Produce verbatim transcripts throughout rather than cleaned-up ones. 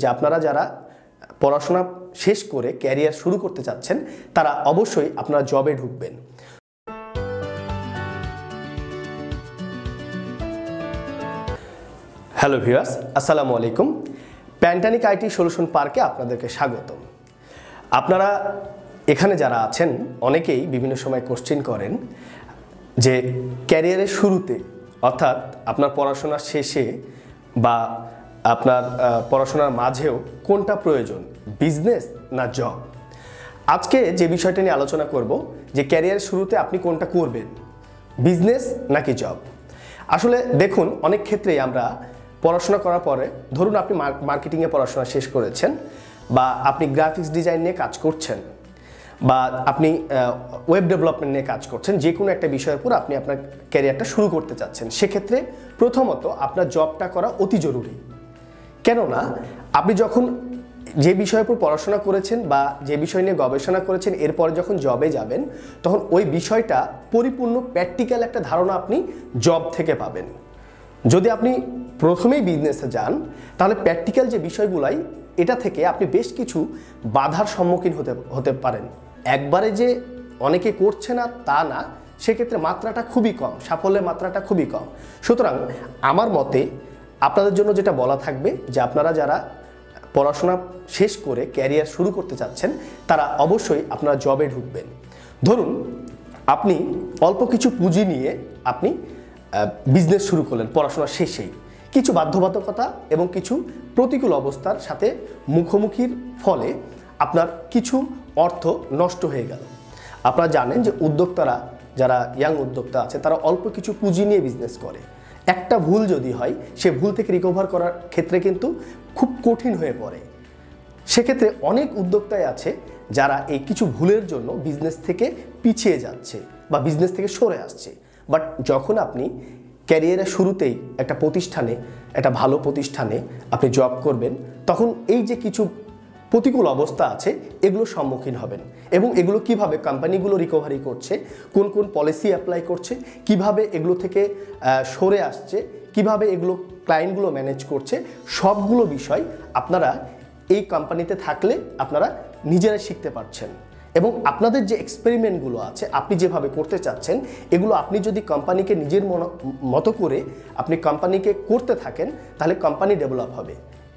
যে আপনারা যারা পড়াশোনা শেষ করে ক্যারিয়ার শুরু করতে যাচ্ছেন তারা অবশ্যই আপনারা জবে ঢুকবেন। হ্যালো ভিউয়ার্স, আসসালামু আলাইকুম। প্যান্টানিক আইটি সলিউশন পার্কে আপনাদেরকে স্বাগতম। আপনারা এখানে যারা আছেন অনেকেই বিভিন্ন সময় কোশ্চেন করেন যে ক্যারিয়ারের শুরুতে অর্থাৎ আপনার পড়াশোনার শেষে বা আপনার পড়াশোনার মাঝেও কোনটা প্রয়োজন, বিজনেস না জব। আজকে যে বিষয়টা নিয়ে আলোচনা করব যে ক্যারিয়ারের শুরুতে আপনি কোনটা করবেন, বিজনেস নাকি জব। আসলে দেখুন, অনেক ক্ষেত্রেই আমরা পড়াশোনা করার পরে ধরুন আপনি মার্কেটিংয়ে পড়াশোনা শেষ করেছেন বা আপনি গ্রাফিক্স ডিজাইন নিয়ে কাজ করছেন বা আপনি ওয়েব ডেভেলপমেন্ট নিয়ে কাজ করছেন, যে কোনো একটা বিষয়ের উপর আপনি আপনার ক্যারিয়ারটা শুরু করতে চাচ্ছেন, সেক্ষেত্রে প্রথমত আপনার জবটা করা অতি জরুরি। কেননা আপনি যখন যে বিষয়ের উপর পড়াশোনা করেছেন বা যে বিষয় নিয়ে গবেষণা করেছেন এরপরে যখন জবে যাবেন তখন ওই বিষয়টা পরিপূর্ণ প্র্যাকটিক্যাল একটা ধারণা আপনি জব থেকে পাবেন। যদি আপনি প্রথমেই বিজনেসে যান তাহলে প্র্যাকটিক্যাল যে বিষয়গুলাই এটা থেকে আপনি বেশ কিছু বাধার সম্মুখীন হতে হতে পারেন। একবারে যে অনেকে করছে না তা না, সেক্ষেত্রে মাত্রাটা খুবই কম, সাফল্যের মাত্রাটা খুবই কম। সুতরাং আমার মতে আপনাদের জন্য যেটা বলা থাকবে যে আপনারা যারা পড়াশোনা শেষ করে ক্যারিয়ার শুরু করতে চাচ্ছেন তারা অবশ্যই আপনারা জবে ঢুকবেন। ধরুন আপনি অল্প কিছু পুঁজি নিয়ে আপনি বিজনেস শুরু করলেন পড়াশোনা শেষেই, কিছু বাধ্যবাধকতা এবং কিছু প্রতিকূল অবস্থার সাথে মুখোমুখির ফলে আপনার কিছু অর্থ নষ্ট হয়ে গেল। আপনারা জানেন যে উদ্যোক্তারা যারা ইয়াং উদ্যোক্তা আছে তারা অল্প কিছু পুঁজি নিয়ে বিজনেস করে, একটা ভুল যদি হয় সে ভুল থেকে রিকভার করার ক্ষেত্রে কিন্তু খুব কঠিন হয়ে পড়ে। সেক্ষেত্রে অনেক উদ্যোক্তাই আছে যারা এই কিছু ভুলের জন্য বিজনেস থেকে পিছিয়ে যাচ্ছে বা বিজনেস থেকে সরে আসছে। বাট যখন আপনি ক্যারিয়ারের শুরুতেই একটা প্রতিষ্ঠানে, একটা ভালো প্রতিষ্ঠানে আপনি জব করবেন তখন এই যে কিছু প্রতিকূল অবস্থা আছে এগুলো সম্মুখীন হবেন এবং এগুলো কিভাবে কোম্পানিগুলো রিকভারি করছে, কোন কোন পলিসি অ্যাপ্লাই করছে, কিভাবে এগুলো থেকে সরে আসছে, কিভাবে এগুলো ক্লায়েন্টগুলো ম্যানেজ করছে, সবগুলো বিষয় আপনারা এই কোম্পানিতে থাকলে আপনারা নিজেরাই শিখতে পারছেন। এবং আপনাদের যে এক্সপেরিমেন্টগুলো আছে আপনি যেভাবে করতে চাচ্ছেন এগুলো আপনি যদি কোম্পানিকে নিজের মতো করে আপনি কোম্পানিকে করতে থাকেন তাহলে কোম্পানি ডেভেলপ হবে,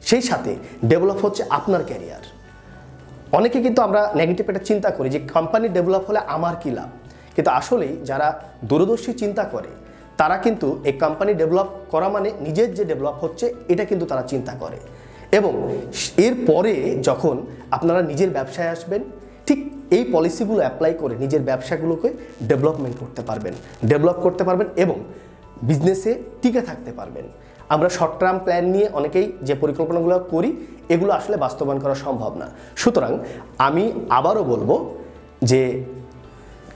সেই সাথে ডেভেলপ হচ্ছে আপনার ক্যারিয়ার। অনেকে কিন্তু আমরা নেগেটিভ একটা চিন্তা করি যে কোম্পানি ডেভেলপ হলে আমার কী লাভ, কিন্তু আসলেই যারা দূরদর্শী চিন্তা করে তারা কিন্তু এই কোম্পানি ডেভেলপ করা মানে নিজের যে ডেভেলপ হচ্ছে এটা কিন্তু তারা চিন্তা করে। এবং এরপরে যখন আপনারা নিজের ব্যবসায় আসবেন ঠিক এই পলিসিগুলো অ্যাপ্লাই করে নিজের ব্যবসাগুলোকে ডেভেলপমেন্ট করতে পারবেন, ডেভেলপ করতে পারবেন এবং বিজনেসে টিকে থাকতে পারবেন। আমরা শর্ট টার্ম প্ল্যান নিয়ে অনেকেই যে পরিকল্পনাগুলো করি এগুলো আসলে বাস্তবায়ন করা সম্ভব না। সুতরাং আমি আবারও বলবো যে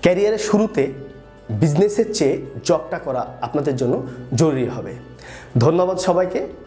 ক্যারিয়ারের শুরুতে বিজনেসের চেয়ে জবটা করা আপনাদের জন্য জরুরি হবে। ধন্যবাদ সবাইকে।